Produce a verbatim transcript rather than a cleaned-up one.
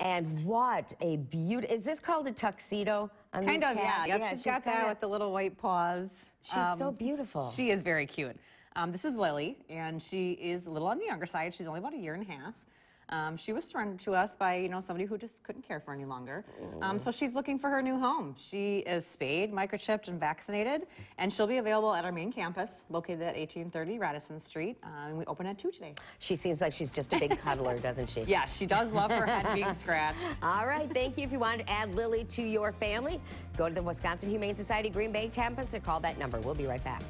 And what a beauty. Is this called a tuxedo? On kind of, yeah. Yep, yeah. She's, she's got that of, with the little white paws. She's um, so beautiful. She is very cute. Um, this is Lily, and she is a little on the younger side. She's only about a year and a half. Um, she was thrown to us by, you know, somebody who just couldn't care for any longer. Um, so she's looking for her new home. She is spayed, microchipped, and vaccinated, and she'll be available at our main campus, located at eighteen thirty Radisson Street, uh, and we open at two today. She seems like she's just a big cuddler, doesn't she? Yeah, she does love her head being scratched. All right, thank you. If you want to add Lily to your family, go to the Wisconsin Humane Society Green Bay Campus and call that number. We'll be right back.